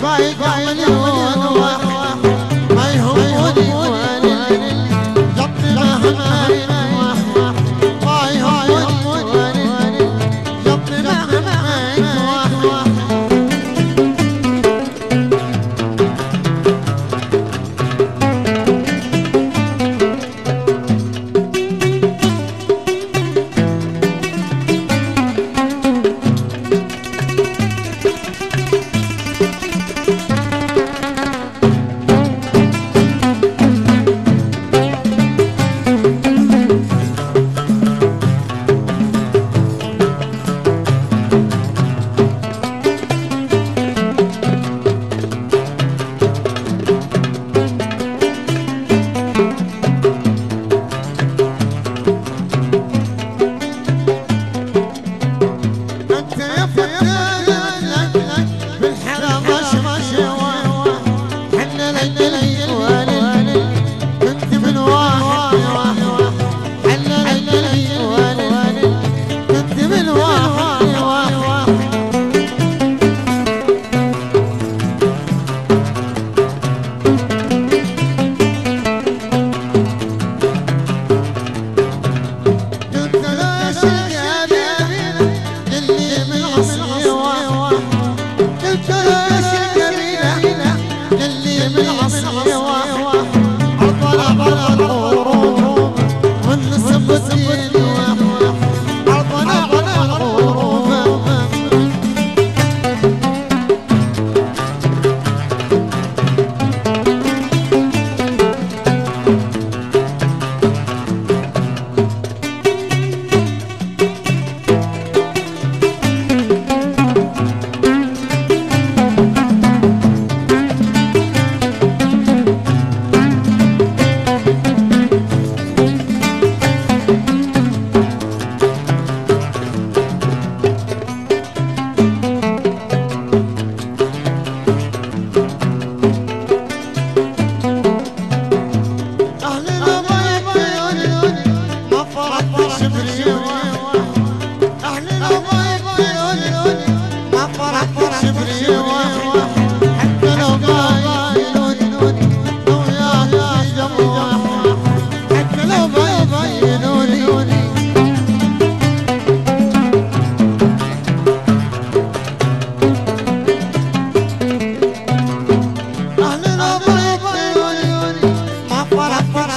Bye, bye, bye.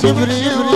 Jibreel.